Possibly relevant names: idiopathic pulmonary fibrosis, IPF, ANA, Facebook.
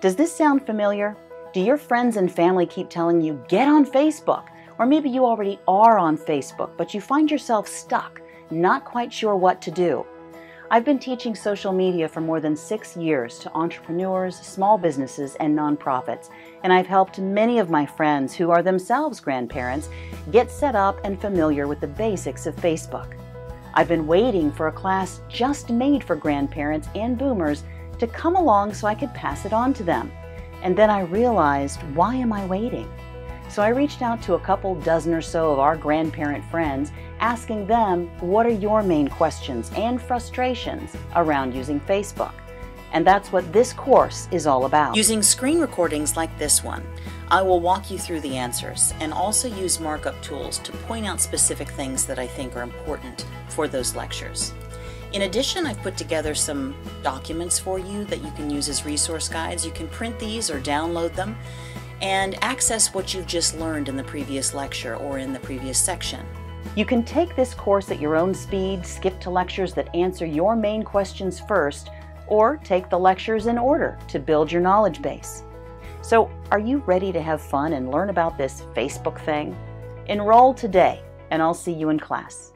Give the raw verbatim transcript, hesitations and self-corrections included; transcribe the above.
Does this sound familiar? Do your friends and family keep telling you, get on Facebook? Or maybe you already are on Facebook, but you find yourself stuck, not quite sure what to do. I've been teaching social media for more than six years to entrepreneurs, small businesses, and nonprofits, and I've helped many of my friends who are themselves grandparents get set up and familiar with the basics of Facebook. I've been waiting for a class just made for grandparents and boomers to come along so I could pass it on to them. And then I realized, why am I waiting? So I reached out to a couple dozen or so of our grandparent friends, asking them, what are your main questions and frustrations around using Facebook? And that's what this course is all about. Using screen recordings like this one, I will walk you through the answers and also use markup tools to point out specific things that I think are important for those lectures. In addition, I've put together some documents for you that you can use as resource guides. You can print these or download them and access what you've just learned in the previous lecture or in the previous section. You can take this course at your own speed, skip to lectures that answer your main questions first, or take the lectures in order to build your knowledge base. So, are you ready to have fun and learn about this Facebook thing? Enroll today, and I'll see you in class.